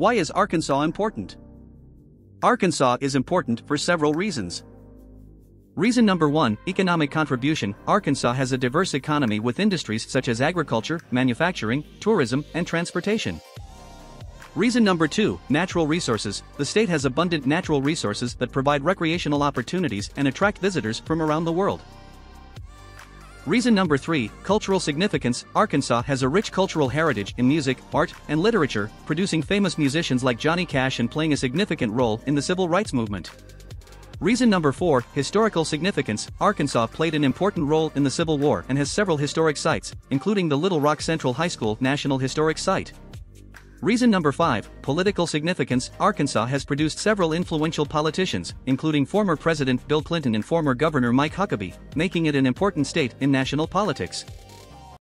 Why is Arkansas important? Arkansas is important for several reasons. Reason number 1, economic contribution. Arkansas has a diverse economy with industries such as agriculture, manufacturing, tourism, and transportation. Reason number 2, natural resources. The state has abundant natural resources that provide recreational opportunities and attract visitors from around the world. Reason number 3, cultural significance. Arkansas has a rich cultural heritage in music, art, and literature, producing famous musicians like Johnny Cash and playing a significant role in the civil rights movement. Reason number 4, historical significance. Arkansas played an important role in the Civil War and has several historic sites, including the Little Rock Central High School National Historic Site. Reason number 5, political significance. Arkansas has produced several influential politicians, including former President Bill Clinton and former Governor Mike Huckabee, making it an important state in national politics.